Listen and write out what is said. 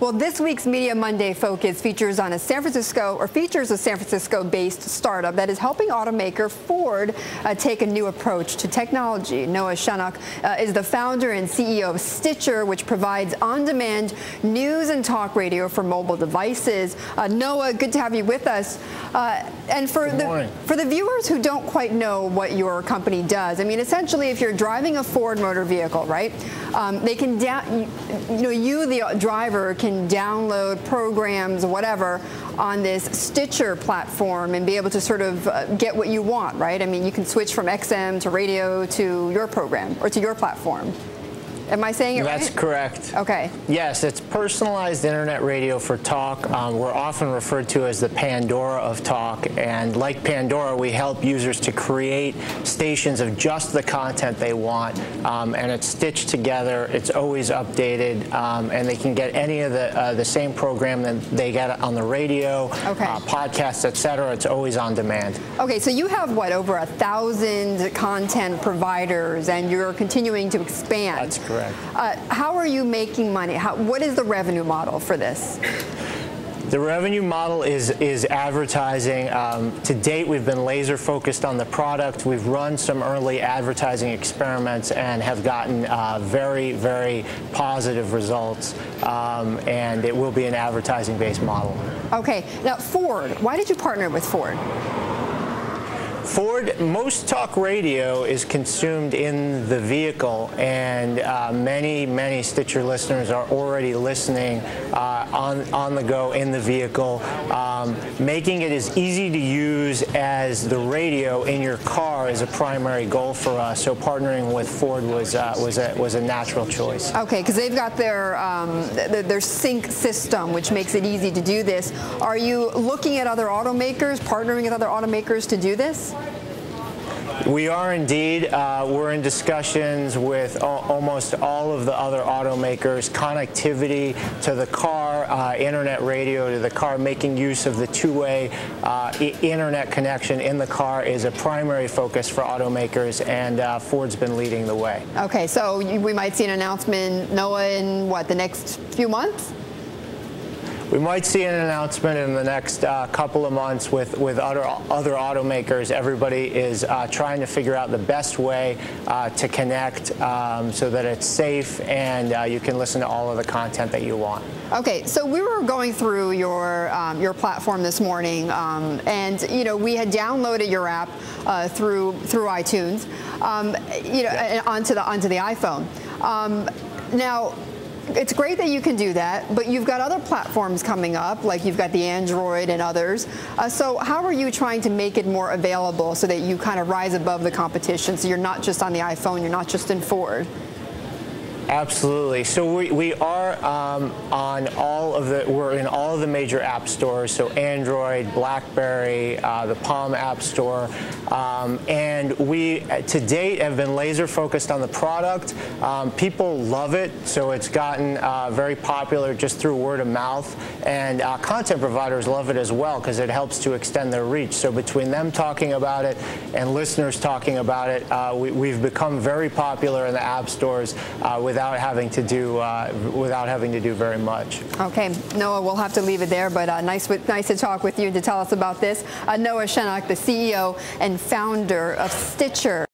Well, this week's Media Monday focus features a San Francisco-based startup that is helping automaker Ford take a new approach to technology. Noah Shanok is the founder and CEO of Stitcher, which provides on-demand news and talk radio for mobile devices. Noah, good to have you with us. And for the viewers who don't quite know what your company does, I mean, essentially, if you're driving a Ford motor vehicle, right? They can you the driver can download programs, whatever, on this Stitcher platform and be able to sort of get what you want, right? I mean, you can switch from XM to radio to your program or to your platform. Am I saying it right? That's correct. Okay. Yes, it's personalized internet radio for talk. We're often referred to as the Pandora of talk, and like Pandora, we help users to create stations of just the content they want, and it's stitched together. It's always updated, and they can get any of the same program that they get on the radio, podcasts, etc. It's always on demand. Okay, so you have what, over 1,000 content providers, and you're continuing to expand. That's correct. How are you making money? What is the revenue model for this? The revenue model is advertising. To date, we've been laser focused on the product. We've run some early advertising experiments and have gotten very, very positive results. And it will be an advertising-based model. Okay. Now, Ford. Why did you partner with Ford? Ford, most talk radio is consumed in the vehicle, and many, many Stitcher listeners are already listening on the go in the vehicle, making it as easy to use as the radio in your car is a primary goal for us. So partnering with Ford was a natural choice. Okay, because they've got their sync system, which makes it easy to do this. Are you looking at other automakers, partnering with other automakers to do this? We are indeed. We're in discussions with almost all of the other automakers. Connectivity to the car, internet radio to the car, making use of the two-way internet connection in the car is a primary focus for automakers, and Ford's been leading the way. Okay, so we might see an announcement, Noah, in what, the next few months? We might see an announcement in the next couple of months with other automakers. Everybody is trying to figure out the best way to connect so that it's safe and you can listen to all of the content that you want. Okay, so we were going through your platform this morning, and you know, we had downloaded your app through iTunes, you know, onto the iPhone. Now, it's great that you can do that, but you've got other platforms coming up, like you've got the Android and others. So how are you trying to make it more available so that you kind of rise above the competition, so you're not just on the iPhone, you're not just in Ford? Absolutely. So we are we're in all of the major app stores, so Android, BlackBerry, the Palm app store, and we to date have been laser focused on the product. People love it, so it's gotten very popular just through word of mouth, and content providers love it as well because it helps to extend their reach. So between them talking about it and listeners talking about it, we've become very popular in the app stores without having to do very much. Okay, Noah, we'll have to leave it there, but nice to talk with you and to tell us about this. Noah Shanok, the CEO and founder of Stitcher.